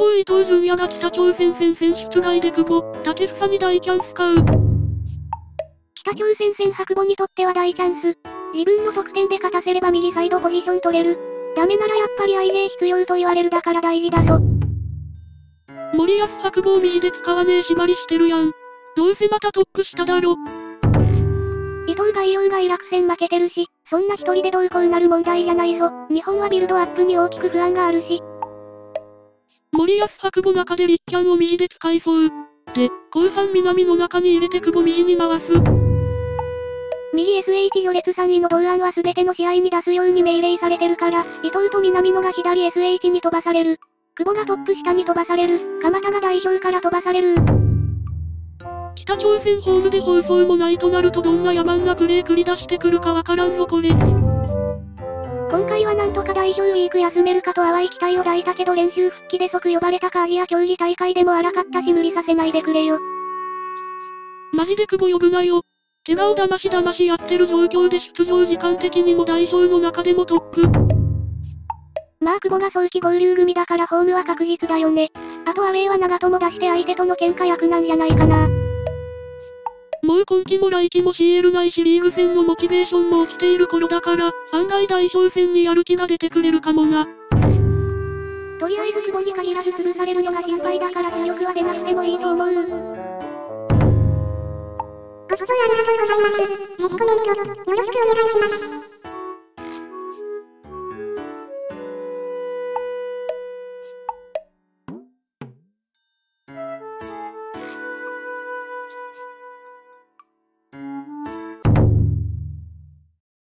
方伊東純也が北朝鮮戦選出外で久保、武房に大チャンス買う。北朝鮮戦久保にとっては大チャンス。自分の得点で勝たせれば右サイドポジション取れる。ダメならやっぱり IJ 必要と言われる。だから大事だぞ。森保久保を右で使わねえしまりしてるやん。どうせまたトップ下だろ。伊藤外洋がイラク戦負けてるし、そんな一人でどうこうなる問題じゃないぞ。日本はビルドアップに大きく不安があるし。森保久保中でりっちゃんを右で使いそう。で、後半南の中に入れて久保右に回す。右 SH 序列3位の堂安は全ての試合に出すように命令されてるから、伊藤と南野が左 SH に飛ばされる。久保がトップ下に飛ばされる。鎌田が代表から飛ばされる。北朝鮮ホームで放送もないとなるとどんな野蛮なプレー繰り出してくるかわからんぞこれ。今回はなんとか代表ウィーク休めるかと淡い期待を抱いたけど、練習復帰で即呼ばれたかアジア競技大会でも荒かったし、無理させないでくれよ。マジで久保呼ぶなよ。怪我をだましだましやってる状況で出場時間的にも代表の中でもトップ。まあ久保が早期合流組だからホームは確実だよね。あとアウェーは長友出して相手との喧嘩役なんじゃないかな。もう今季も来季も CL ないしリーグ戦のモチベーションも落ちている頃だから、案外代表戦にやる気が出てくれるかもな。とりあえず久保に限らず潰されるのが心配だから主力は出なくてもいいと思う。ご視聴ありがとうございます。ぜひコメントよろしくお願いします。